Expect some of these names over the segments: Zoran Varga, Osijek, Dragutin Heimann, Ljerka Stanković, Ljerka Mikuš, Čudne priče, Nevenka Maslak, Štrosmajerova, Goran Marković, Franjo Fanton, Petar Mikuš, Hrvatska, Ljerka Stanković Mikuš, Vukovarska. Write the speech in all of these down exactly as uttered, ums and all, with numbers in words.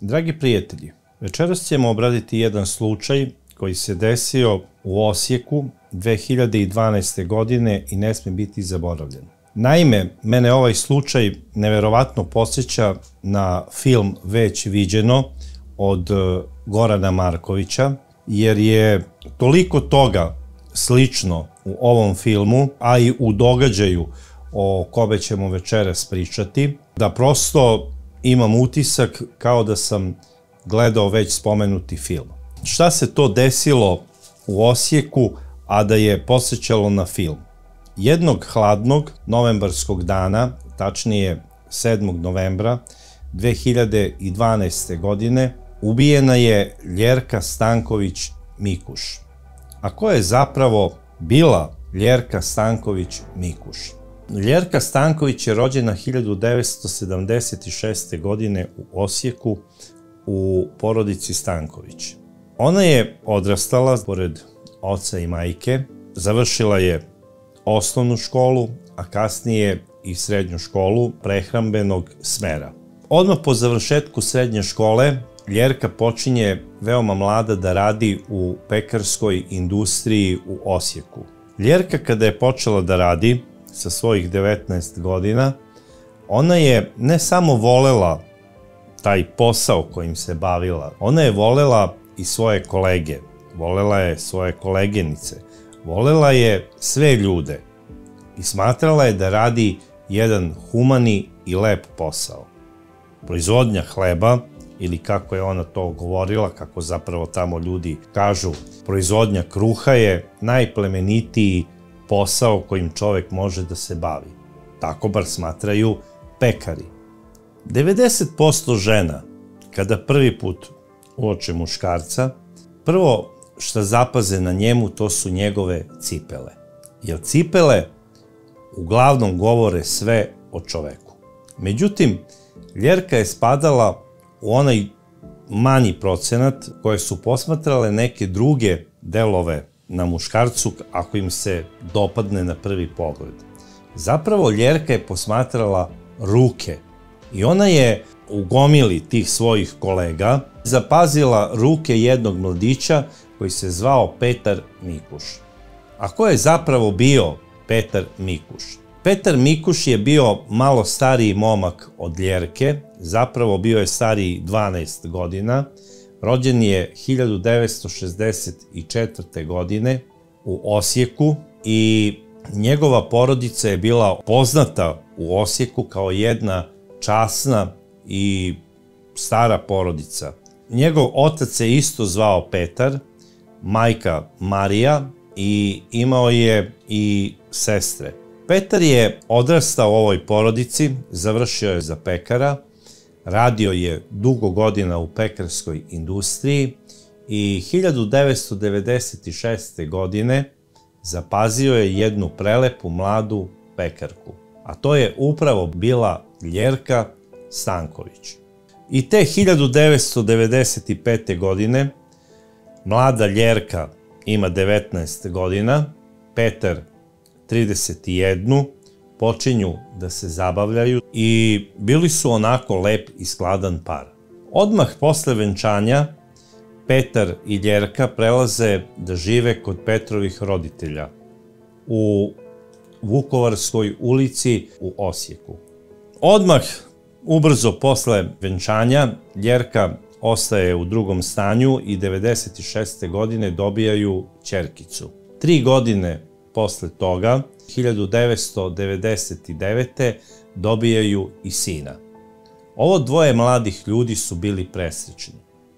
Dragi prijatelji, večeras ćemo obraditi jedan slučaj koji se desio u Osijeku dve hiljade dvanaeste. godine i ne sme biti zaboravljen. Naime, mene ovaj slučaj neverovatno podsjeća na film Već viđeno od Gorana Markovića, jer je toliko toga slično u ovom filmu, a i u događaju o kome ćemo večeras pričati, da prosto imam utisak kao da sam gledao već spomenuti film. Šta se to desilo u Osijeku, a da je podsjećalo na film? Jednog hladnog novembarskog dana, tačnije sedmog novembra dve hiljade dvanaeste. godine, ubijena je Ljerka Stanković Mikuš. A ko je zapravo bila Ljerka Stanković Mikuš? Ljerka Stanković je rođena hiljadu devetsto sedamdeset šeste. godine u Osijeku u porodici Stanković. Ona je odrastala pored oca i majke, završila je osnovnu školu, a kasnije i srednju školu prehrambenog smera. Odmah po završetku srednje škole, Ljerka počinje veoma mlada da radi u pekarskoj industriji u Osijeku. Ljerka kada je počela da radi sa svojih devetnaest godina, ona je ne samo volela taj posao kojim se bavila, ona je volela i svoje kolege, volela je svoje kolegenice, volela je sve ljude i smatrala je da radi jedan humani i lep posao. Proizvodnja hleba, ili kako je ona to govorila, kako zapravo tamo ljudi kažu, proizvodnja kruha je najplemenitiji posao kojim čovek može da se bavi. Tako bar smatraju pekari. devedeset posto žena, kada prvi put uoče muškarca, prvo što zapaze na njemu to su njegove cipele. Jer cipele uglavnom govore sve o čoveku. Međutim, Ljerka je spadala u onaj manji procenat koje su posmatrale neke druge delove na muškarcu ako im se dopadne na prvi pogled. Zapravo Ljerka je posmatrala ruke i ona je u gomili tih svojih kolega zapazila ruke jednog mladića koji se zvao Petar Mikuš. A ko je zapravo bio Petar Mikuš? Petar Mikuš je bio malo stariji momak od Ljerke, zapravo bio je stariji dvanaest godina, rođen je hiljadu devetsto šezdeset četvrte. godine u Osijeku i njegova porodica je bila poznata u Osijeku kao jedna časna i stara porodica. Njegov otac se isto zvao Petar, majka Marija, i imao je i sestre. Petar je odrastao u ovoj porodici, završio je za pekara, radio je dugo godina u pekarskoj industriji i hiljadu devetsto devedeset šeste. godine zapazio je jednu prelepu mladu pekarku, a to je upravo bila Ljerka Stanković. I te hiljadu devetsto devedeset pete. godine mlada Ljerka ima devetnaest godina, Petar trideset jednu, počinju da se zabavljaju i bili su onako lep i skladan par. Odmah posle venčanja Petar i Ljerka prelaze da žive kod Petrovih roditelja u Vukovarskoj ulici u Osijeku. Odmah ubrzo posle venčanja Ljerka ostaje u drugom stanju i devedeset šeste. godine dobijaju ćerkicu. Tri godine posle toga, hiljadu devetsto devedeset devete. dobijaju i sina. Ovo dvoje mladih ljudi su bili presrećni.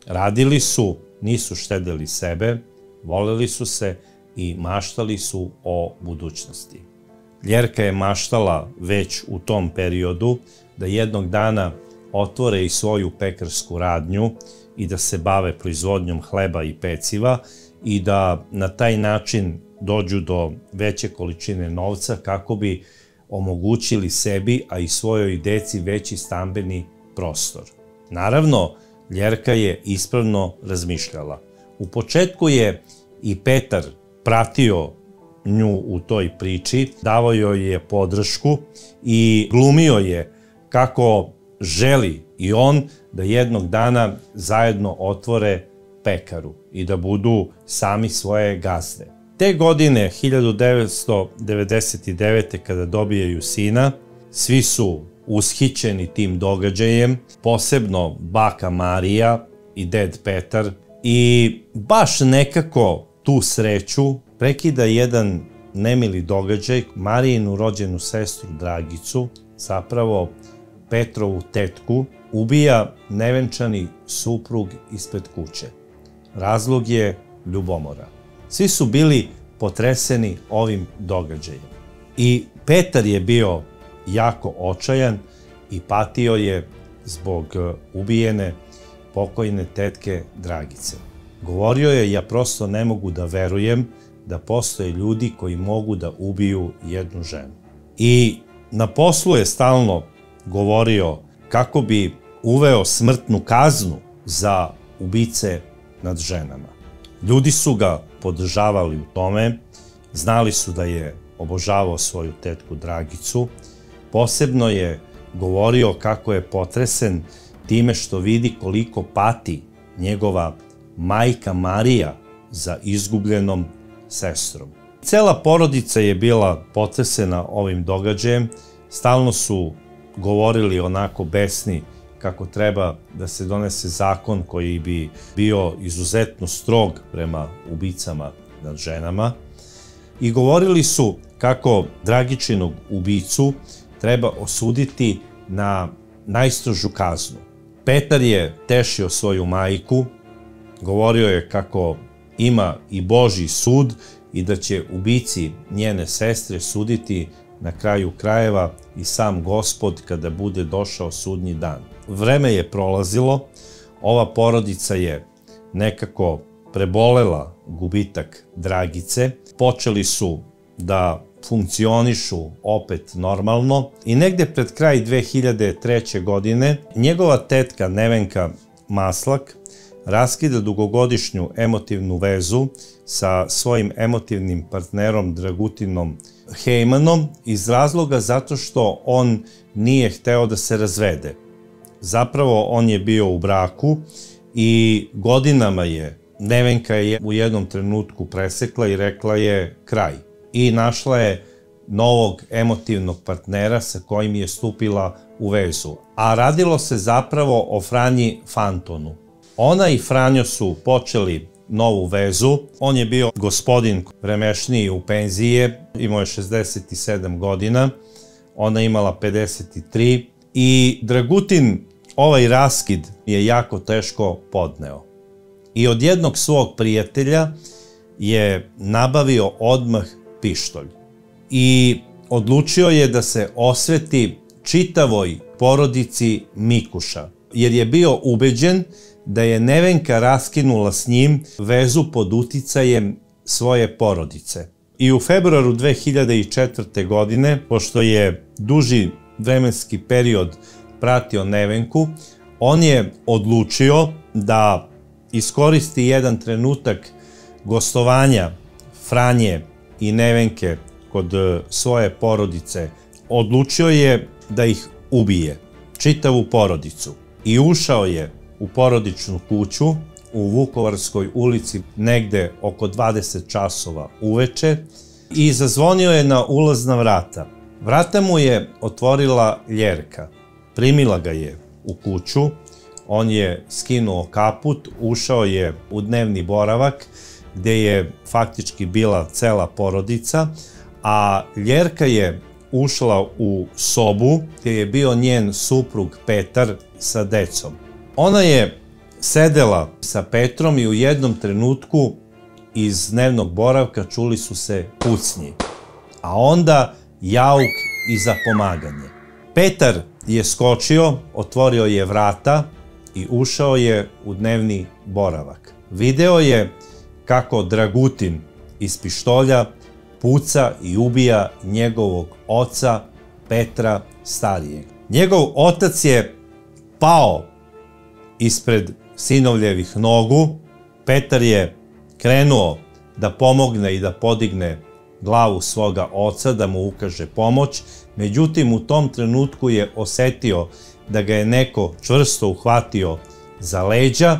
Radili su, nisu štedeli sebe, voleli su se i maštali su o budućnosti. Ljerka je maštala već u tom periodu da jednog dana otvore i svoju pekarsku radnju i da se bave proizvodnjom hleba i peciva i da na taj način dođu do veće količine novca kako bi omogućili sebi, a i svojoj deci veći stambeni prostor. Naravno, Ljerka je ispravno razmišljala. U početku je i Petar pratio nju u toj priči, davao joj je podršku i glumio je kako želi i on da jednog dana zajedno otvore pekaru i da budu sami svoje gazde. Te godine, hiljadu devetsto devedeset devete. kada dobijaju sina, svi su ushićeni tim događajem, posebno baka Marija i ded Petar, i baš nekako tu sreću prekida jedan nemili događaj. Marijinu rođenu sestru Dragicu, zapravo Petrovu tetku, ubija nevenčani suprug ispred kuće. Razlog je ljubomora. Svi su bili potreseni ovim događajem. I Petar je bio jako očajan i patio je zbog ubijene pokojne tetke Dragice. Govorio je, ja prosto ne mogu da verujem da postoje ljudi koji mogu da ubiju jednu ženu. I na poslu je stalno govorio kako bi uveo smrtnu kaznu za ubice nad ženama. Ljudi su ga podržavali u tome, znali su da je obožavao svoju tetku Dragicu. Posebno je govorio kako je potresen time što vidi koliko pati njegova majka Marija za izgubljenom sestrom. Cela porodica je bila potresena ovim događajem, stalno su govorili onako besni kako treba da se donese zakon koji bi bio izuzetno strog prema ubicama nad ženama, i govorili su kako Dragičinog ubicu treba osuditi na najstrožu kaznu. Petar je tešio svoju majku, govorio je kako ima i Božji sud i da će ubici njene sestre suditi na kraju krajeva i sam Gospod kada bude došao sudnji dan. Vreme je prolazilo, ova porodica je nekako prebolela gubitak Dragice, počeli su da funkcionišu opet normalno i negde pred kraj dve hiljade treće. godine njegova tetka Nevenka Maslak raskida dugogodišnju emotivnu vezu sa svojim emotivnim partnerom Dragutinom Heimannom iz razloga zato što on nije hteo da se razvede. Zapravo on je bio u braku i godinama je, Nevenka je u jednom trenutku presekla i rekla je kraj. I našla je novog emotivnog partnera sa kojim je stupila u vezu. A radilo se zapravo o Franji Fantonu. Ona i Franjo su počeli novu vezu. On je bio gospodin vremešniji u penzije, imao je šezdeset sedam godina, ona imala pedeset tri i Dragutin ovaj raskid je jako teško podneo. I od jednog svog prijatelja je nabavio odmah pištolj i odlučio je da se osveti čitavoj porodici Mikuša, jer je bio ubeđen da je Nevenka raskinula s njim vezu pod uticajem svoje porodice. I u februaru dve hiljade četvrte. godine, pošto je duži vremenski period pratio Nevenku, on je odlučio da iskoristi jedan trenutak gostovanja Franje i Nevenke kod svoje porodice. Odlučio je da ih ubije, čitavu porodicu. I ušao je u porodičnu kuću u Vukovarskoj ulici negde oko dvadeset časova uveče i zazvonio je na ulazna vrata. Vrata mu je otvorila Ljerka. Primila ga je u kuću, on je skinuo kaput, ušao je u dnevni boravak gde je faktički bila cela porodica, a Ljerka je ušla u sobu gde je bio njen suprug Petar sa decom. Ona je sedela sa Petrom i u jednom trenutku iz dnevnog boravka čuli su se pucnji, a onda jauk i zapomaganje. Petar je skočio, otvorio je vrata i ušao je u dnevni boravak. Video je kako Dragutin iz pištolja puca i ubija njegovog oca Petra starijeg. Njegov otac je pao ispred sinovljevih nogu, Petar je krenuo da pomogne i da podigne glavu svoga oca, da mu ukaže pomoć, međutim u tom trenutku je osetio da ga je neko čvrsto uhvatio za leđa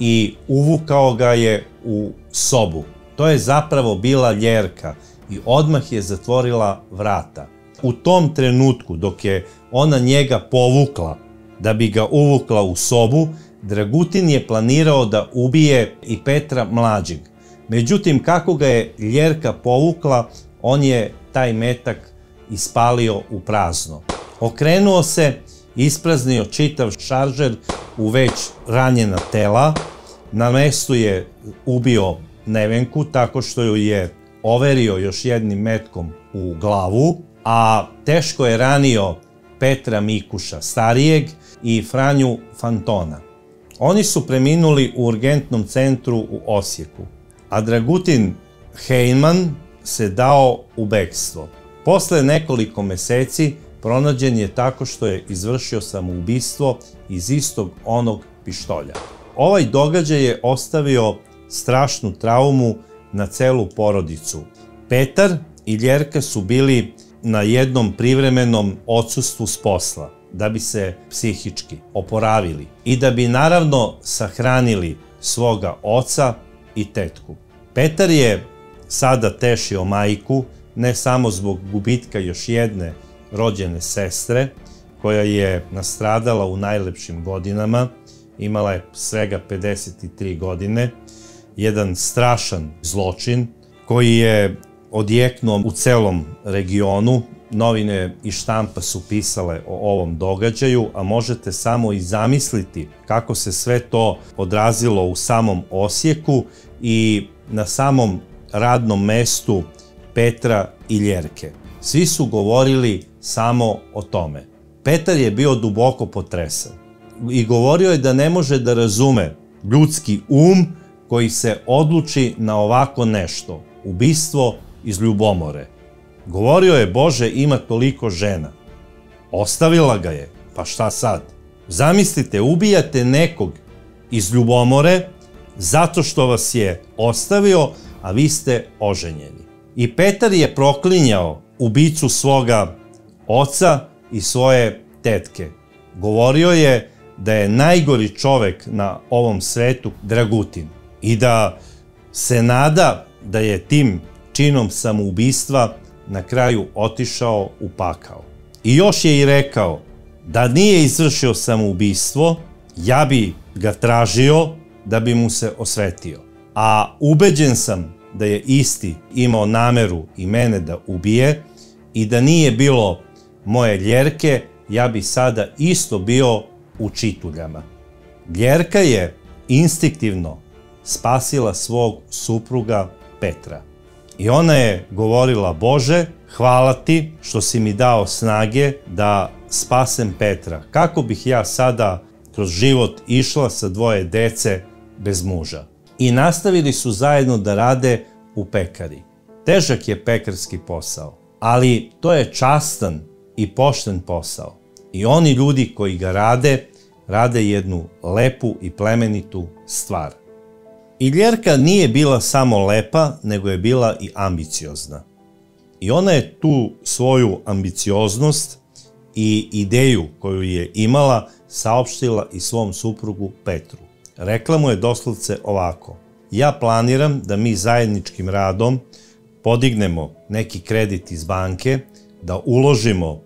i uvukao ga je u sobu. To je zapravo bila Ljerka i odmah je zatvorila vrata. U tom trenutku dok je ona njega povukla da bi ga uvukla u sobu, Dragutin je planirao da ubije i Petra mlađeg. Međutim, kako ga je Ljerka povukla, on je taj metak ispalio u prazno. Okrenuo se, ispraznio čitav šaržer u već ranjena tela. Na mestu je ubio Nevenku tako što ju je overio još jednim metkom u glavu, a teško je ranio Petra Mikuša starijeg i Franju Fantona. Oni su preminuli u urgentnom centru u Osijeku, a Dragutin Heimann se dao u bekstvo. Posle nekoliko meseci pronađen je tako što je izvršio samoubistvo iz istog onog pištolja. Ovaj događaj je ostavio strašnu traumu na celu porodicu. Petar i Ljerka su bili na jednom privremenom odsustvu s posla, da bi se psihički oporavili i da bi naravno sahranili svoga oca i tetku. Petar je sada tešio majku, ne samo zbog gubitka još jedne rođene sestre, koja je nastradala u najlepšim godinama, imala je svega pedeset tri godine, jedan strašan zločin koji je odjeknuo u celom regionu. Novine i štampa su pisale o ovom događaju, a možete samo i zamisliti kako se sve to odrazilo u samom Osijeku i na samom radnom mestu Petra i Ljerke. Svi su govorili samo o tome. Petar je bio duboko potresan i govorio je da ne može da razume ljudski um koji se odluči na ovako nešto, ubistvo iz ljubomore. Govorio je, Bože, ima toliko žena. Ostavila ga je, pa šta sad? Zamislite, ubijate nekog iz ljubomore zato što vas je ostavio, a vi ste oženjeni. I Petar je proklinjao ubicu svoga oca i svoje tetke. Govorio je da je najgori čovek na ovom svetu Dragutin i da se nada da je tim činom samoubistva na kraju otišao u pakao. I još je i rekao, da nije izvršio samoubistvo, ja bi ga tražio da bi mu se osvetio. A ubeđen sam da je isti imao nameru i mene da ubije i da nije bilo moje Ljerke, ja bi sada isto bio u čituljama. Ljerka je instinktivno spasila svog supruga Petra. I ona je govorila, Bože, hvala ti što si mi dao snage da spasem Petra. Kako bih ja sada kroz život išla sa dvoje dece bez muža? I nastavili su zajedno da rade u pekari. Težak je pekarski posao, ali to je častan i pošten posao. I oni ljudi koji ga rade, rade jednu lepu i plemenitu stvar. I Ljerka nije bila samo lepa, nego je bila i ambiciozna. I ona je tu svoju ambicioznost i ideju koju je imala saopštila i svom suprugu Petru. Rekla mu je doslovce ovako, ja planiram da mi zajedničkim radom podignemo neki kredit iz banke, da uložimo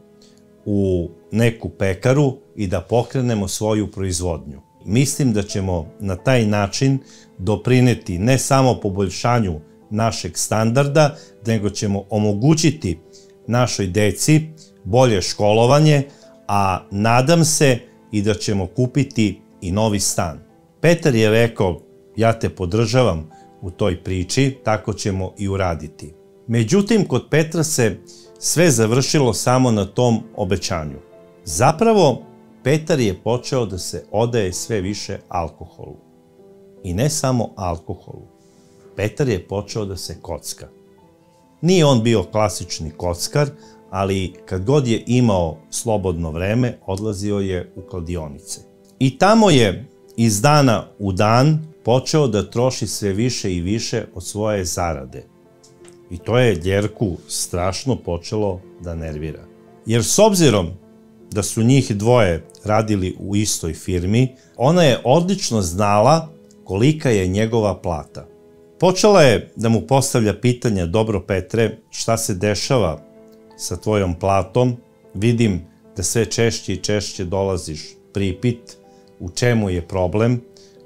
u neku pekaru i da pokrenemo svoju proizvodnju. Mislim da ćemo na taj način doprineti ne samo poboljšanju našeg standarda, nego ćemo omogućiti našoj deci bolje školovanje, a nadam se i da ćemo kupiti i novi stan. Petar je rekao, ja te podržavam u toj priči, tako ćemo i uraditi. Međutim, kod Petra se sve završilo samo na tom obećanju. Zapravo, Petar je počeo da se odaje sve više alkoholu. I ne samo alkoholu. Petar je počeo da se kocka. Nije on bio klasični kockar, ali kad god je imao slobodno vreme, odlazio je u kladionice. I tamo je iz dana u dan počeo da troši sve više i više od svoje zarade. I to je Ljerku strašno počelo da nervira. Jer s obzirom da su njih dvoje radili u istoj firmi, ona je odlično znala kolika je njegova plata. Počela je da mu postavlja pitanja, dobro Petre, šta se dešava sa tvojom platom, vidim da sve češće i češće dolaziš pripit, u čemu je problem?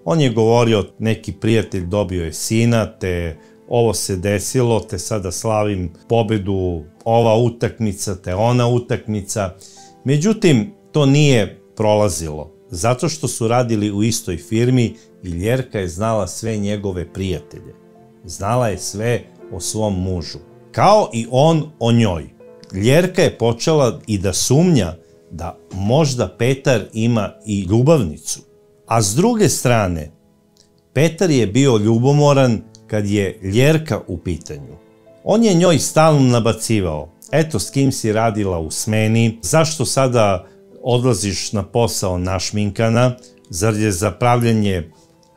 On je govorio, neki prijatelj dobio je sina, te ovo se desilo, te sada slavim pobedu, ova utakmica, te ona utakmica. Međutim, to nije prolazilo, zato što su radili u istoj firmi i Ljerka je znala sve njegove prijatelje. Znala je sve o svom mužu, kao i on o njoj. Ljerka je počela i da sumnja da možda Petar ima i ljubavnicu. A s druge strane, Petar je bio ljubomoran kad je Ljerka u pitanju. On je njoj stalno nabacivao, eto s kim si radila u smeni, zašto sada odlaziš na posao našminkana, zar je za pravljanje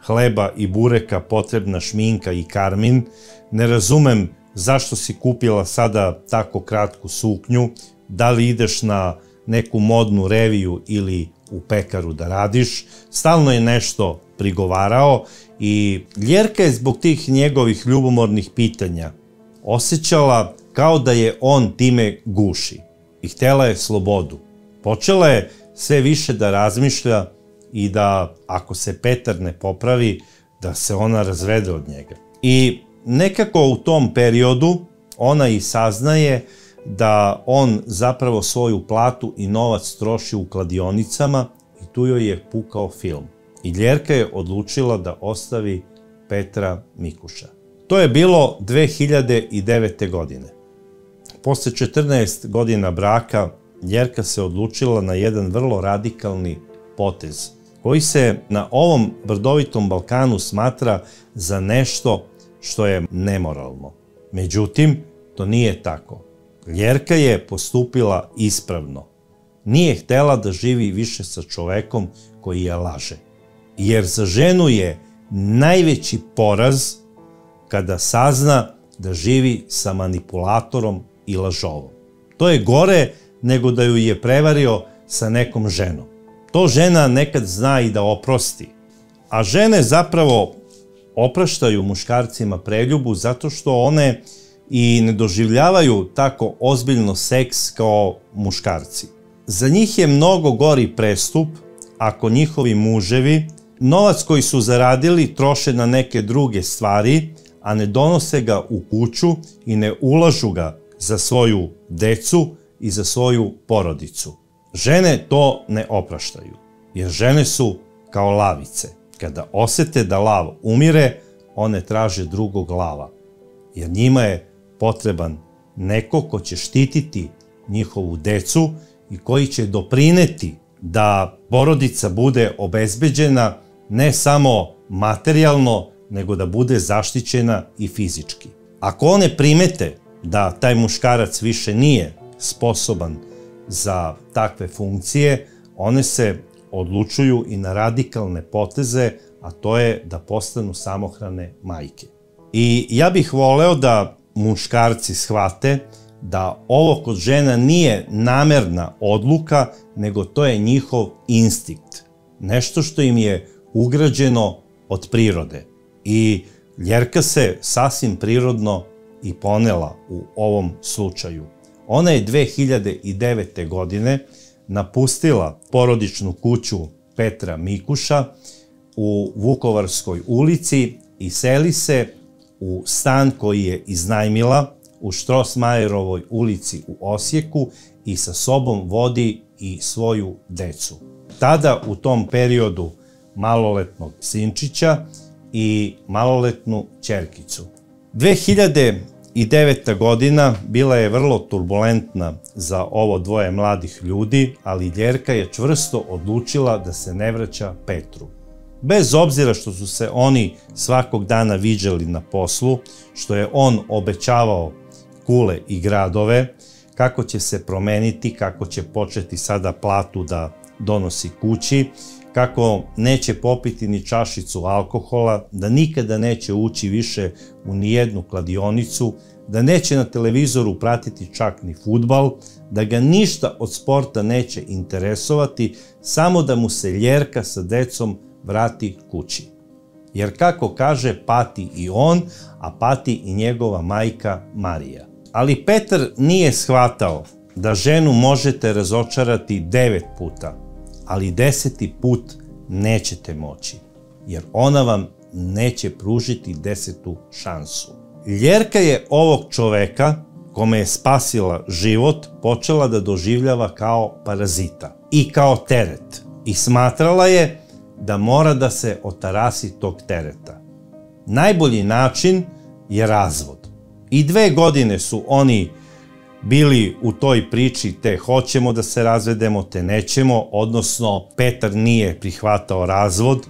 hleba i bureka potrebna šminka i karmin, ne razumem zašto si kupila sada tako kratku suknju, da li ideš na neku modnu reviju ili u pekaru da radiš, stalno je nešto prigovarao i Ljerka je zbog tih njegovih ljubomornih pitanja osjećala kao da je on time guši i htjela je slobodu. Počela je sve više da razmišlja i da ako se Petar ne popravi, da se ona razvede od njega. I nekako u tom periodu ona i saznaje da on zapravo svoju platu i novac troši u kladionicama i tu joj je pukao film. I Ljerka je odlučila da ostavi Petra Mikuša. To je bilo dve hiljade devete. godine. Posle četrnaest godina braka Ljerka se odlučila na jedan vrlo radikalni potez koji se na ovom brdovitom Balkanu smatra za nešto što je nemoralno. Međutim, to nije tako. Ljerka je postupila ispravno. Nije htela da živi više sa čovekom koji je laže. Jer za ženu je najveći poraz kada sazna da živi sa manipulatorom i lažovom. To je gore nego da ju je prevario sa nekom ženom. To žena nekad zna i da oprosti. A žene zapravo opraštaju muškarcima preljubu zato što one i ne doživljavaju tako ozbiljno seks kao muškarci. Za njih je mnogo gori prestup ako njihovi muževi novac koji su zaradili troše na neke druge stvari, a ne donose ga u kuću i ne ulažu ga za svoju decu i za svoju porodicu. Žene to ne opraštaju, jer žene su kao lavice. Kada osete da lav umire, one traže drugog lava, jer njima je potreban neko ko će štititi njihovu decu i koji će doprineti da porodica bude obezbeđena ne samo materijalno, nego da bude zaštićena i fizički. Ako one primete da taj muškarac više nije sposoban za takve funkcije, one se odlučuju i na radikalne poteze, a to je da postanu samohrane majke. I ja bih voleo da muškarci shvate da ovo kod žena nije namerna odluka, nego to je njihov instinkt. Nešto što im je ugrađeno od prirode. I Ljerka se sasvim prirodno i ponela u ovom slučaju. Ona je dve hiljade devete. godine napustila porodičnu kuću Petra Mikuša u Vukovarskoj ulici i seli se u stan koji je iznajmila u Štrosmajerovoj ulici u Osijeku i sa sobom vodi i svoju decu. Tada u tom periodu maloletnog sinčića i maloletnu ćerkicu. dve hiljade deveta. godina bila je vrlo turbulentna za ovo dvoje mladih ljudi, ali Ljerka je čvrsto odlučila da se ne vraća Petru. Bez obzira što su se oni svakog dana viđali na poslu, što je on obećavao kule i gradove, kako će se promeniti, kako će početi sada platu da donosi kući, kako neće popiti ni čašicu alkohola, da nikada neće ući više u nijednu kladionicu, da neće na televizoru pratiti čak ni fudbal, da ga ništa od sporta neće interesovati, samo da mu se Ljerka sa decom vrati kući. Jer kako kaže, pati i on, a pati i njegova majka Marija. Ali Petar nije shvatao da ženu možete razočarati devet puta, ali deseti put nećete moći, jer ona vam neće pružiti desetu šansu. Ljerka je ovog čoveka, kome je spasila život, počela da doživljava kao parazita i kao teret. I smatrala je da mora da se otarasi tog tereta. Najbolji način je razvod. I dve godine su oni bili u toj priči, te hoćemo da se razvedemo, te nećemo, odnosno Petar nije prihvatao razvod.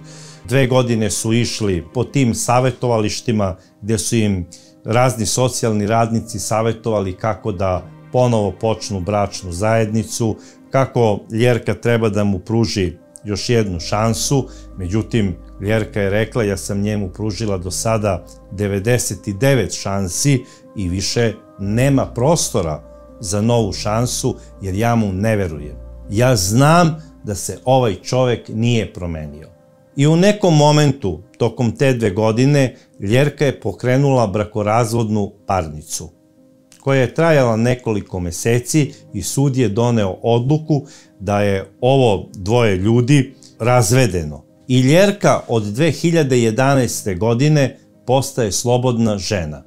Dve godine su išli po tim savjetovalištima gde su im razni socijalni radnici savjetovali kako da ponovo počnu bračnu zajednicu, kako Ljerka treba da mu pruži još jednu šansu. Međutim, Ljerka je rekla, ja sam njemu pružila do sada devedeset devet šansi i više nema prostora za novu šansu jer ja mu ne verujem. Ja znam da se ovaj čovek nije promenio. I u nekom momentu, tokom te dve godine, Ljerka je pokrenula brakorazvodnu parnicu, koja je trajala nekoliko meseci i sud je doneo odluku da je ovo dvoje ljudi razvedeno. I Ljerka od dve hiljade jedanaeste. godine postaje slobodna žena.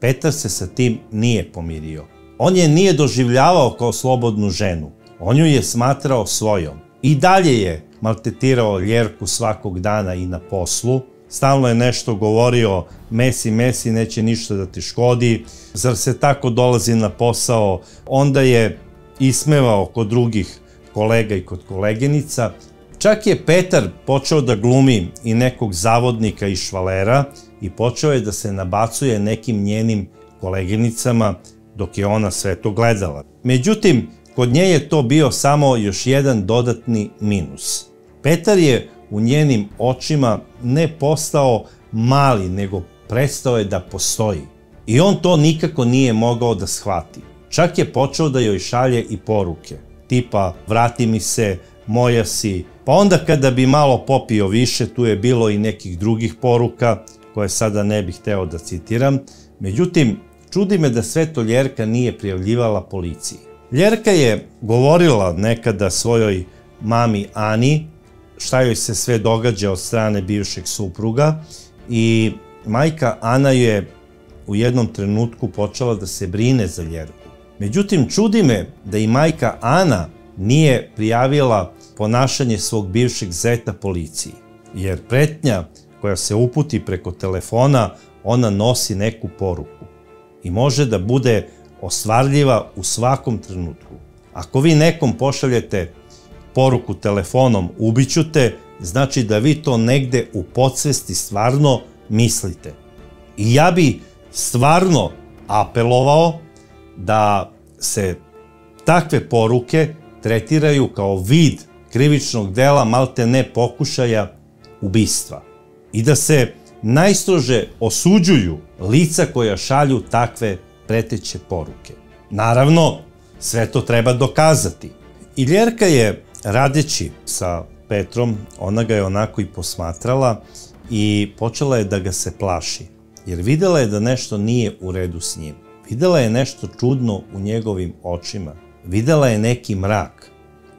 Petar se sa tim nije pomirio. On je nije doživljavao kao slobodnu ženu. On ju je smatrao svojom. I dalje je maltretirao Ljerku svakog dana i na poslu. Stalno je nešto govorio, mesi, mesi, neće ništa da ti škodi, zar se tako dolazi na posao. Onda je ismevao kod drugih kolega i kod koleginica. Čak je Petar počeo da glumi i nekog zavodnika i švalera i počeo je da se nabacuje nekim njenim koleginicama dok je ona sve to gledala. Međutim, kod nje je to bio samo još jedan dodatni minus. Petar je u njenim očima ne postao mali, nego prestao je da postoji. I on to nikako nije mogao da shvati. Čak je počeo da joj šalje i poruke, tipa vrati mi se, moja si. Pa onda kada bi malo popio više, tu je bilo i nekih drugih poruka, koje sada ne bih hteo da citiram. Međutim, čudi me da sve to Ljerka nije prijavljivala policiji. Ljerka je govorila nekada svojoj mami Ani šta joj se sve događa od strane bivšeg supruga i majka Ana je u jednom trenutku počela da se brine za Ljerku. Međutim, čudi me da i majka Ana nije prijavila ponašanje svog bivšeg zeta policiji, jer pretnja koja se uputi preko telefona, ona nosi neku poruku i može da bude ostvarljiva u svakom trenutku. Ako vi nekom pošaljete poruku telefonom ubiću te, znači da vi to negde u podsvesti stvarno mislite. I ja bi stvarno apelovao da se takve poruke tretiraju kao vid krivičnog dela, malte ne pokušaja ubistva. I da se najstrože osuđuju lica koja šalju takve preteće poruke. Naravno, sve to treba dokazati. I Ljerka je, radeći sa Petrom, ona ga je onako i posmatrala i počela je da ga se plaši, jer videla je da nešto nije u redu s njim. Videla je nešto čudno u njegovim očima. Videla je neki mrak.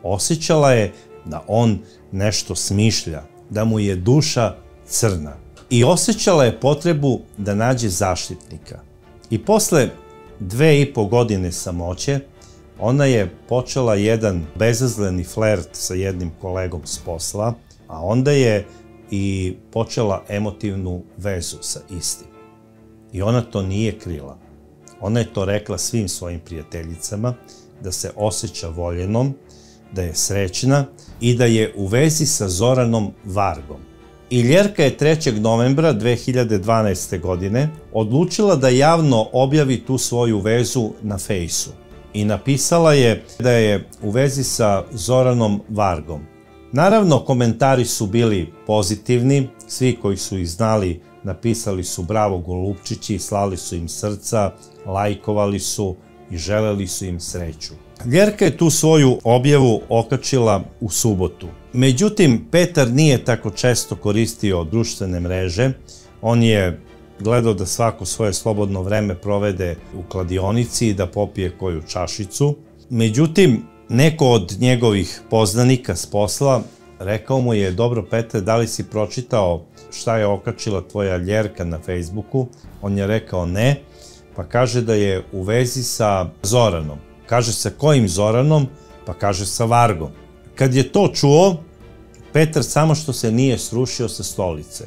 Osjećala je da on nešto smišlja, da mu je duša crna. I osjećala je potrebu da nađe zaštitnika. I posle dve i po godine samoće, ona je počela jedan bezazleni flert sa jednim kolegom s posla, a onda je i počela emotivnu vezu sa istim. I ona to nije krila. Ona je to rekla svim svojim prijateljicama, da se osjeća voljenom, da je srećna i da je u vezi sa Zoranom Vargom. I Ljerka je trećeg novembra dve hiljade dvanaeste. godine odlučila da javno objavi tu svoju vezu na Fejsu. I napisala je da je u vezi sa Zoranom Vargom. Naravno, komentari su bili pozitivni, svi koji su ih znali napisali su bravo golubčići, slali su im srca, lajkovali su i želeli su im sreću. Ljerka je tu svoju objavu okačila u subotu. Međutim, Petar nije tako često koristio društvene mreže. On je gledao da svako svoje slobodno vreme provede u kladionici i da popije koju čašicu. Međutim, neko od njegovih poznanika s posla rekao mu je: dobro Petar, da li si pročitao šta je okačila tvoja Ljerka na Facebooku? On je rekao ne, pa kaže da je u vezi sa Zoranom. Kaže sa kojim Zoranom? Pa kaže sa Vargom. Kad je to čuo, Petar samo što se nije srušio sa stolice.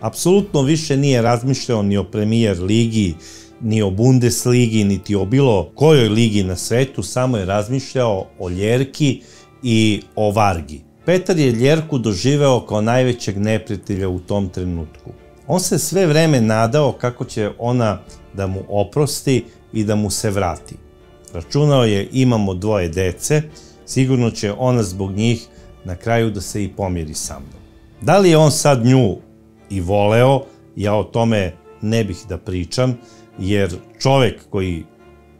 Apsolutno više nije razmišljao ni o Premier ligi, ni o Bundesligi, niti o bilo kojoj ligi na svetu, samo je razmišljao o Ljerki i o Vargi. Petar je Ljerku doživeo kao najvećeg neprijatelja u tom trenutku. On se sve vreme nadao kako će ona da mu oprosti i da mu se vrati. Računao je, imamo dvoje dece, sigurno će ona zbog njih na kraju da se i pomiri sa mnom. Da li je on sad nju i voleo, ja o tome ne bih da pričam, jer čovek koji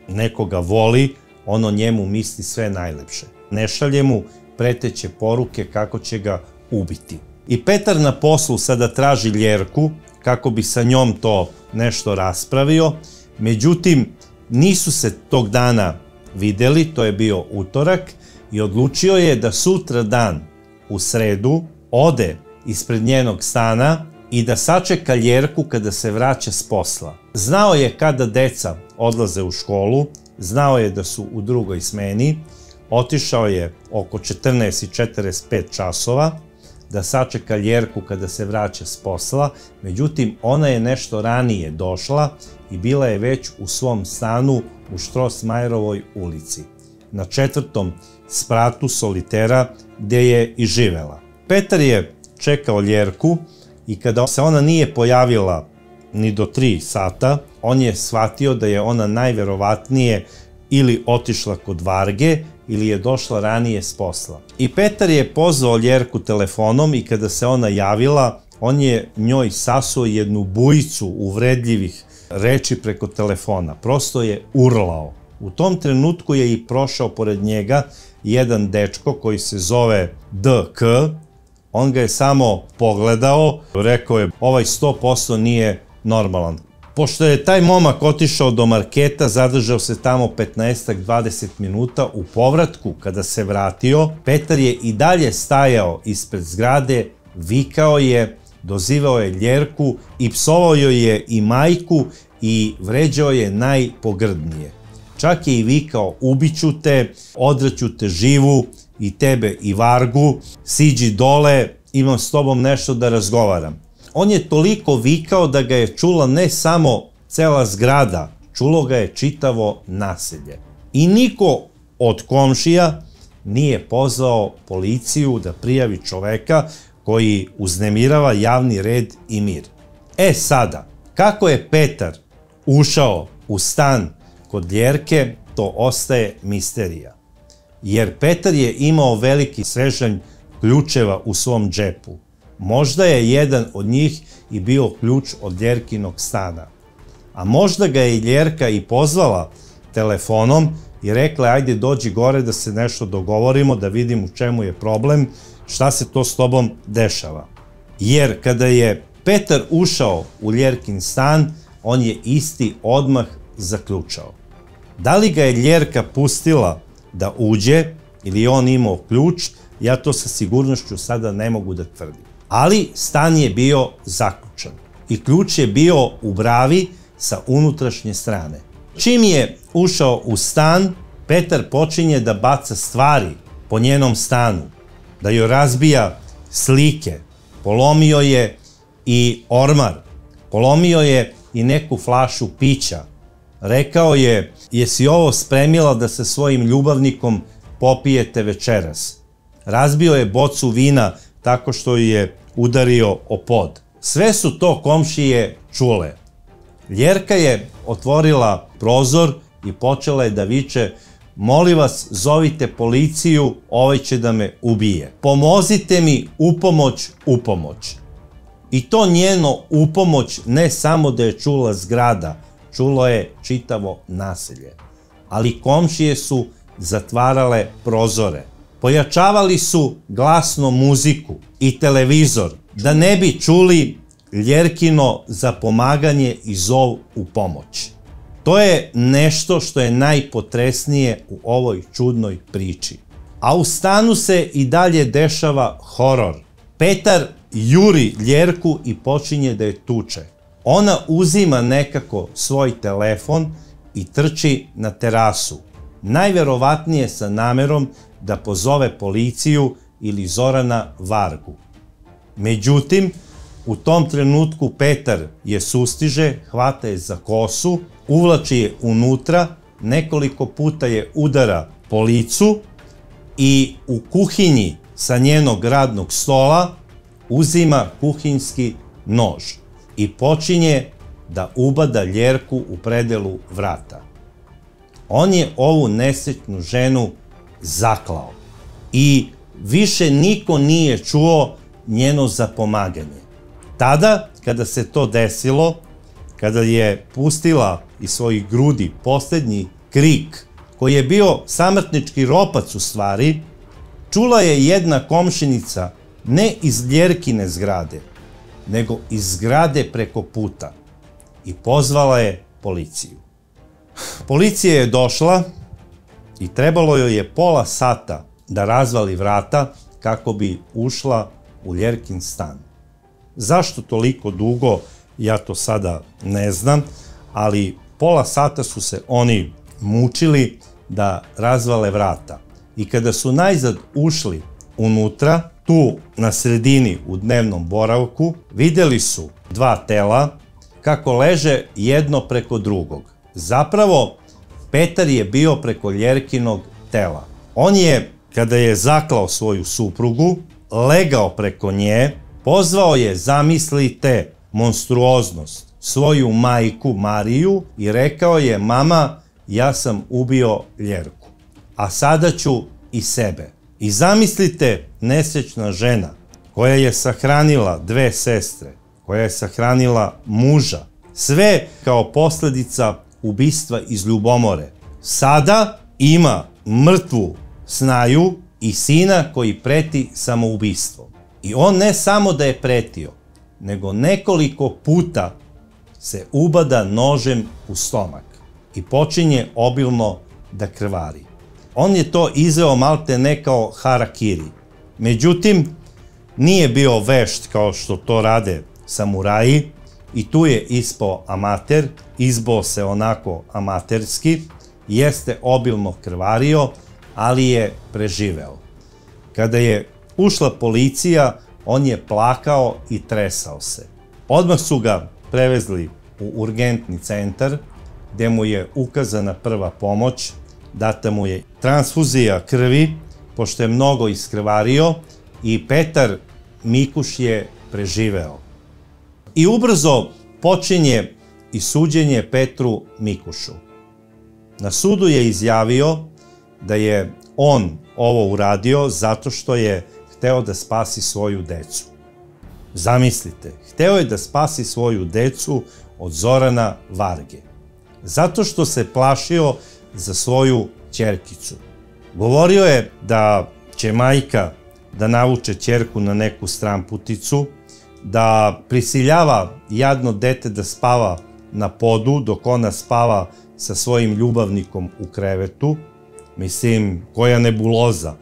nekoga voli, ono njemu misli sve najlepše. Ne šalje mu preteće poruke kako će ga ubiti. I Petar na poslu sada traži Ljerku kako bi sa njom to nešto raspravio, međutim nisu se tog dana videli, to je bio utorak, i odlučio je da sutra dan u sredu ode ispred njenog stana i da sačeka Ljerku kada se vraća s posla. Znao je kada deca odlaze u školu, znao je da su u drugoj smeni, otišao je oko četrnaest i četrdeset pet časova da sačeka Ljerku kada se vraća s posla, međutim ona je nešto ranije došla i bila je već u svom stanu u Štrosmajerovoj ulici, na četvrtom spratu solitera gde je i živela. Petar je čekao Ljerku i kada se ona nije pojavila ni do tri sata, on je shvatio da je ona najverovatnije ili otišla kod Varge ili je došla ranije s posla. I Petar je pozvao Ljerku telefonom i kada se ona javila, on je njoj sasuo jednu bujicu uvredljivih reči preko telefona. Prosto je urlao. U tom trenutku je i prošao pored njega jedan dečko koji se zove D K. On ga je samo pogledao, rekao je: ovaj sto posto nije normalan. Pošto je taj momak otišao do marketa, zadržao se tamo petnaestak dvadeset minuta, u povratku kada se vratio, Petar je i dalje stajao ispred zgrade, vikao je, dozivao je Ljerku i psovao joj je i majku i vređao je najpogrdnije. Čak je i vikao: ubiću te, odraću te živu, i tebe i Vargu, siđi dole, imam s tobom nešto da razgovaram. On je toliko vikao da ga je čula ne samo cela zgrada, čulo ga je čitavo naselje. I niko od komšija nije pozvao policiju da prijavi čoveka koji uznemirava javni red i mir. E sada, kako je Petar ušao u stan kod Ljerke, to ostaje misterija. Jer Petar je imao veliki svežanj ključeva u svom džepu. Možda je jedan od njih i bio ključ od Ljerkinog stana. A možda ga je Ljerka i pozvala telefonom i rekla: ajde dođi gore da se nešto dogovorimo, da vidim u čemu je problem, šta se to s tobom dešava. Jer kada je Petar ušao u Ljerkin stan, on je isti odmah zaključao. Da li ga je Ljerka pustila da uđe ili je on imao ključ, ja to sa sigurnošću sada ne mogu da tvrdim. Ali stan je bio zaključan i ključ je bio u bravi sa unutrašnje strane. Čim je ušao u stan, Petar počinje da baca stvari po njenom stanu, da joj razbija slike. Polomio je i ormar, polomio je i neku flašu pića. Rekao je: jesi ovo spremila da sa svojim ljubavnikom popijete večeras? Razbio je bocu vina tako što je udario o pod. Sve su to komšije čule. Ljerka je otvorila prozor i počela je da viče: molim vas, zovite policiju, ovaj će da me ubije. Pomozite mi, upomoć, upomoć. I to njeno upomoć ne samo da je čula zgrada, čulo je čitavo naselje. Ali komšije su zatvarale prozore. Pojačavali su glasno muziku i televizor da ne bi čuli Ljerkino zapomaganje i zov u pomoć. To je nešto što je najpotresnije u ovoj čudnoj priči. A u stanu se i dalje dešava horor. Petar juri Ljerku i počinje da je tuče. Ona uzima nekako svoj telefon i trči na terasu. Najverovatnije sa namerom da pozove policiju ili Zorana Vargu. Međutim, u tom trenutku Petar je sustiže, hvata je za kosu, uvlači je unutra, nekoliko puta je udara po licu i u kuhinji sa njenog radnog stola uzima kuhinjski nož i počinje da ubada Ljerku u predelu vrata. On je ovu nesretnu ženu zaklao i više niko nije čuo njeno zapomaganje. Tada, kada se to desilo, kada je pustila iz svojih grudi posljednji krik, koji je bio samrtnički ropac u stvari, čula je jedna komšinica ne iz Ljerkine zgrade, nego iz zgrade preko puta i pozvala je policiju. Policija je došla i trebalo joj je pola sata da razvali vrata kako bi ušla u Ljerkin stan. Zašto toliko dugo, ja to sada ne znam, ali pola sata su se oni mučili da razvale vrata. I kada su najzad ušli unutra, tu na sredini u dnevnom boravku, vidjeli su dva tela kako leže jedno preko drugog. Zapravo, Petar je bio preko Ljerkinog tela. On je, kada je zaklao svoju suprugu, legao preko nje, pozvao je, zamislite, monstruoznost, svoju majku Mariju i rekao je: mama, ja sam ubio Ljerku, a sada ću i sebe. I zamislite, nesrećna žena koja je sahranila dve sestre, koja je sahranila muža, sve kao posljedica ubistva iz ljubomore, sada ima mrtvu snaju i sina koji preti samoubistvom. I on ne samo da je pretio, nego nekoliko puta se ubada nožem u stomak i počinje obilno da krvari. On je to izveo malte ne kao harakiri. Međutim, nije bio vešt kao što to rade samuraji i tu je ispao amater, izbao se onako amaterski, jeste obilno krvario, ali je preživeo. Kada je ušla policija, on je plakao i tresao se. Odmah su ga prevezli u urgentni centar, gdje mu je ukazana prva pomoć, data mu je transfuzija krvi, pošto je mnogo iskrvario, i Petar Mikuš je preživeo. I ubrzo počinje i suđenje Petru Mikušu. Na sudu je izjavio da je on ovo uradio zato što je hteo da spasi svoju decu. Zamislite, hteo je da spasi svoju decu od Zorana Varge. Zato što se plašio za svoju ćerkicu. Govorio je da će majka da navuče ćerku na neku stramputicu, da prisiljava jadno dete da spava na podu dok ona spava sa svojim ljubavnikom u krevetu. Mislim, koja nebuloza.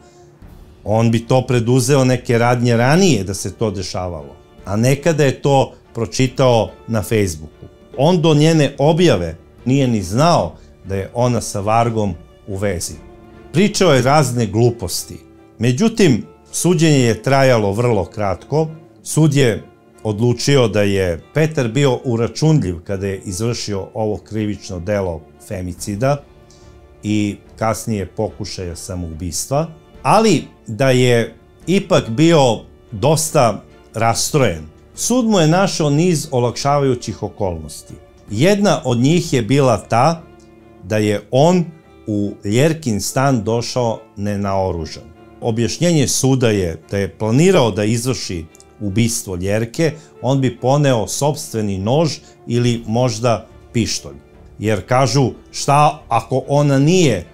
On bi to preduzeo neke radnje ranije da se to dešavalo, a nekada je to pročitao na Facebooku. On do njene objave nije ni znao da je ona sa Vargom u vezi. Pričao je razne gluposti. Međutim, suđenje je trajalo vrlo kratko. Sud je odlučio da je Petar bio uračunljiv kada je izvršio ovo krivično delo femicida i kasnije pokušaja samoubistva, ali da je ipak bio dosta rastrojen. Sud mu je našao niz olakšavajućih okolnosti. Jedna od njih je bila ta da je on u Ljerkin stan došao nenaoružan. Objašnjenje suda je da je planirao da izvrši ubistvo Ljerke, on bi poneo sopstveni nož ili možda pištolj. Jer kažu, šta ako ona nije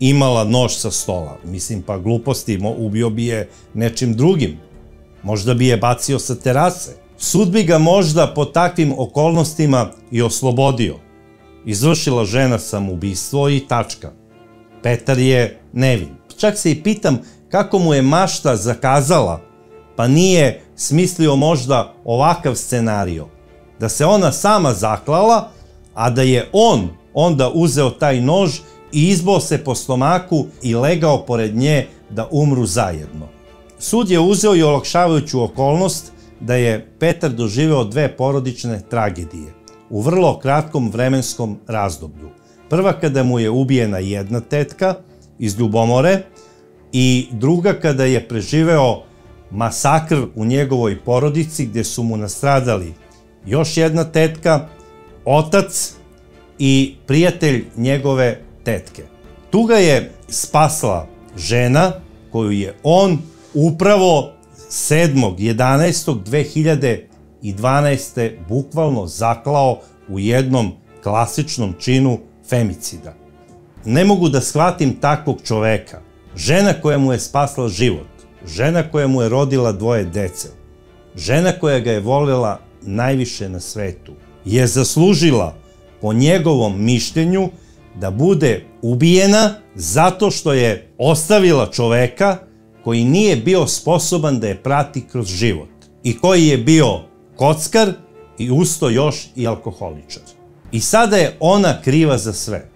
imala nož sa stola? Mislim, pa gluposti, ubio bi je nečim drugim. Možda bi je bacio sa terase. Sud bi ga možda po takvim okolnostima i oslobodio. Izvršila žena samoubistvo i tačka. Petar je nevin. Čak se i pitam kako mu je mašta zakazala, pa nije smislio možda ovakav scenario. Da se ona sama zaklala, a da je on onda uzeo taj nož i izbao se po stomaku i legao pored nje da umru zajedno. Sud je uzeo i olakšavajuću okolnost da je Petar doživeo dve porodične tragedije u vrlo kratkom vremenskom razdoblju. Prva kada mu je ubijena jedna tetka iz ljubomore i druga kada je preživeo masakr u njegovoj porodici gdje su mu nastradali još jedna tetka, otac i prijatelj njegove tetke. Tu ga je spasla žena koju je on upravo sedmog jedanaestog dve hiljade dvanaeste. bukvalno zaklao u jednom klasičnom činu femicida. Ne mogu da shvatim takvog čoveka. Žena koja mu je spasla život, žena koja mu je rodila dvoje dece, žena koja ga je voljela najviše na svetu, je zaslužila, po njegovom mišljenju, da bude ubijena zato što je ostavila čoveka koji nije bio sposoban da je prati kroz život i koji je bio kockar i usto još i alkoholičar. I sada je ona kriva za sve.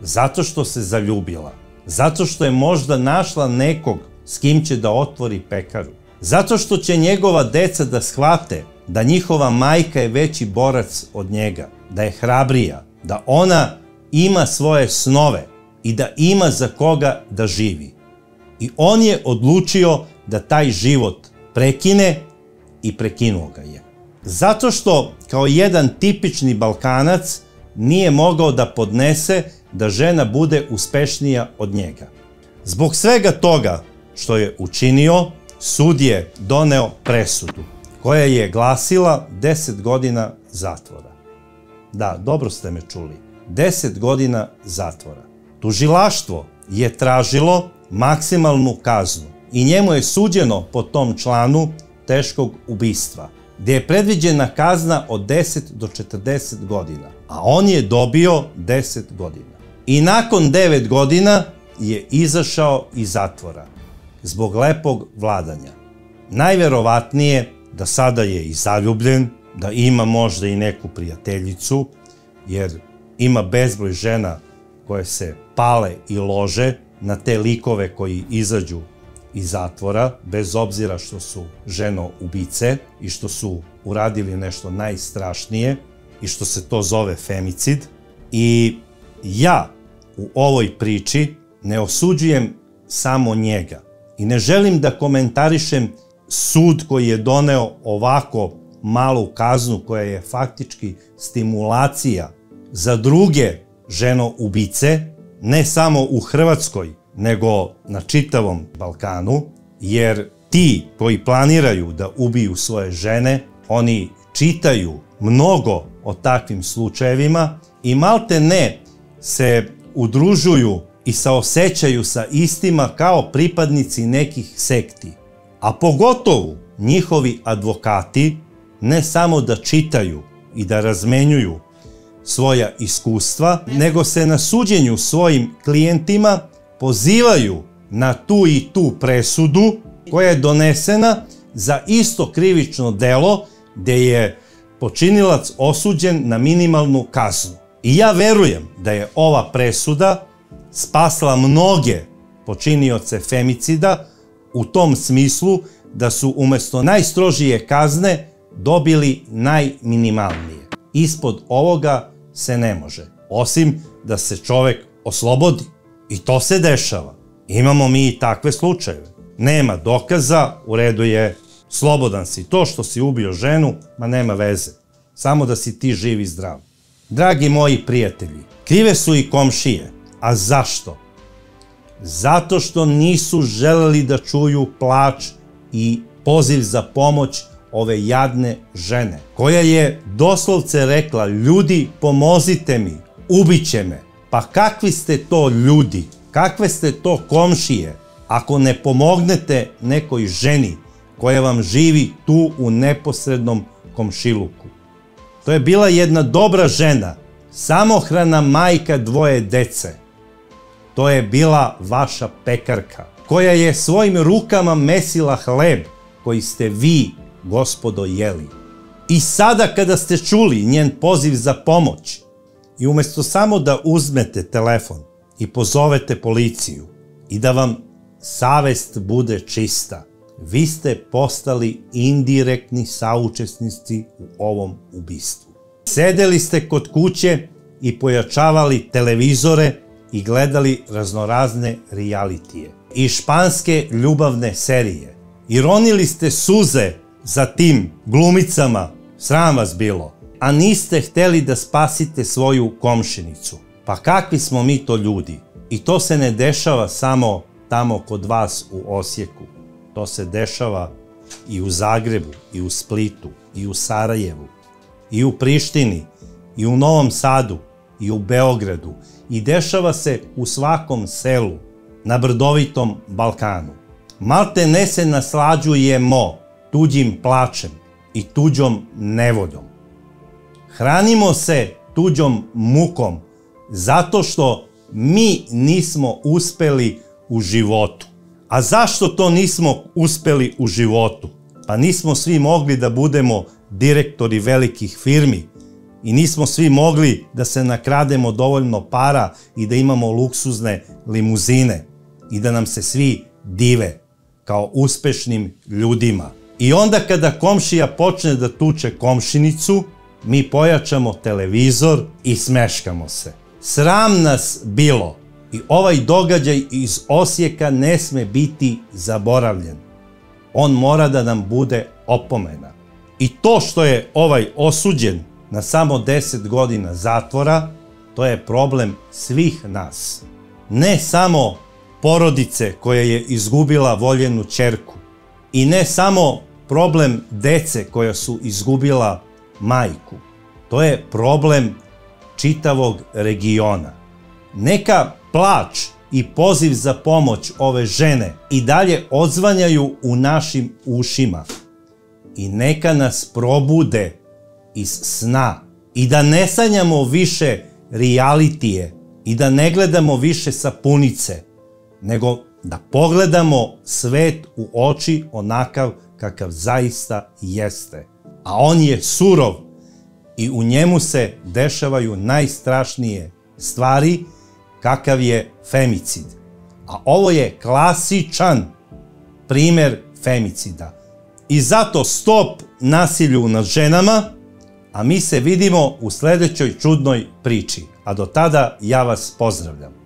Zato što se zaljubila. Zato što je možda našla nekog s kim će da otvori pekaru. Zato što će njegova deca da shvate da njihova majka je veći borac od njega, da je hrabrija, da ona ima svoje snove i da ima za koga da živi. I on je odlučio da taj život prekine i prekinuo ga je. Zato što, kao jedan tipični Balkanac, nije mogao da podnese da žena bude uspešnija od njega. Zbog svega toga što je učinio, sud je doneo presudu koja je glasila deset godina zatvora. Da, dobro ste me čuli. deset godina zatvora. Tužilaštvo je tražilo maksimalnu kaznu i njemu je suđeno po tom članu teškog ubistva, gdje je predviđena kazna od deset do četrdeset godina, a on je dobio deset godina. I nakon devet godina je izašao iz zatvora zbog lepog vladanja. Najverovatnije da sada je i zaljubljen, da ima možda i neku prijateljicu, jer ima bezbroj žena koje se pale i lože na te likove koji izađu iz zatvora, bez obzira što su ženo-ubice i što su uradili nešto najstrašnije i što se to zove femicid. I ja u ovoj priči ne osuđujem samo njega i ne želim da komentarišem sud koji je doneo ovako malu kaznu koja je faktički stimulacija za druge ženo-ubice, ne samo u Hrvatskoj, nego na čitavom Balkanu, jer ti koji planiraju da ubiju svoje žene, oni čitaju mnogo o takvim slučajevima i malte ne se udružuju i saosećaju sa istima kao pripadnici nekih sekti. A pogotovo njihovi advokati ne samo da čitaju i da razmenjuju svoja iskustva, nego se na suđenju svojim klijentima pozivaju na tu i tu presudu koja je donesena za isto krivično delo gdje je počinilac osuđen na minimalnu kaznu. I ja verujem da je ova presuda spasla mnoge počinioce femicida u tom smislu da su umjesto najstrožije kazne dobili najminimalnije. Ispod ovoga se ne može, osim da se čovjek oslobodi. I to se dešava. Imamo mi i takve slučajeve. Nema dokaza, u redu je, slobodan si. To što si ubio ženu, ma nema veze. Samo da si ti živ i zdrav. Dragi moji prijatelji, krive su i komšije. A zašto? Zato što nisu želeli da čuju plač i poziv za pomoć ove jadne žene, koja je doslovce rekla: ljudi, pomozite mi, ubiće me. Pa kakvi ste to ljudi, kakve ste to komšije, ako ne pomognete nekoj ženi koja vam živi tu u neposrednom komšiluku. To je bila jedna dobra žena, samohrana majka dvoje dece. To je bila vaša pekarka, koja je svojim rukama mesila hleb koji ste vi, gospodo, jeli. I sada kada ste čuli njen poziv za pomoć, i umesto samo da uzmete telefon i pozovete policiju i da vam savest bude čista, vi ste postali indirektni saučesnici u ovom ubistvu. Sedeli ste kod kuće i pojačavali televizore i gledali raznorazne realitije i španske ljubavne serije. Ironili ste suze za tim glumicama, sram vas bilo, a niste hteli da spasite svoju komšinicu. Pa kakvi smo mi to ljudi? I to se ne dešava samo tamo kod vas u Osijeku. To se dešava i u Zagrebu, i u Splitu, i u Sarajevu, i u Prištini, i u Novom Sadu, i u Beogradu. I dešava se u svakom selu na brdovitom Balkanu. Malte ne se naslađujemo tuđim plačem i tuđom nevoljom. Hranimo se tuđom mukom zato što mi nismo uspeli u životu. A zašto to nismo uspeli u životu? Pa nismo svi mogli da budemo direktori velikih firmi i nismo svi mogli da se nakrademo dovoljno para i da imamo luksuzne limuzine i da nam se svi dive kao uspešnim ljudima. I onda kada komšija počne da tuče komšinicu, mi pojačamo televizor i smeškamo se. Sram nas bilo. I ovaj događaj iz Osijeka ne sme biti zaboravljen. On mora da nam bude opomena. I to što je ovaj osuđen na samo deset godina zatvora, to je problem svih nas. Ne samo porodice koja je izgubila voljenu ćerku i ne samo problem dece koja su izgubila majku. To je problem čitavog regiona. Neka plač i poziv za pomoć ove žene i dalje odzvanjaju u našim ušima i neka nas probude iz sna i da ne sanjamo više realitije i da ne gledamo više sapunice, nego da pogledamo svet u oči onakav kakav zaista jeste. A on je surov i u njemu se dešavaju najstrašnije stvari, kakav je femicid. A ovo je klasičan primer femicida. I zato stop nasilju nad ženama, a mi se vidimo u sledećoj čudnoj priči. A do tada ja vas pozdravljam.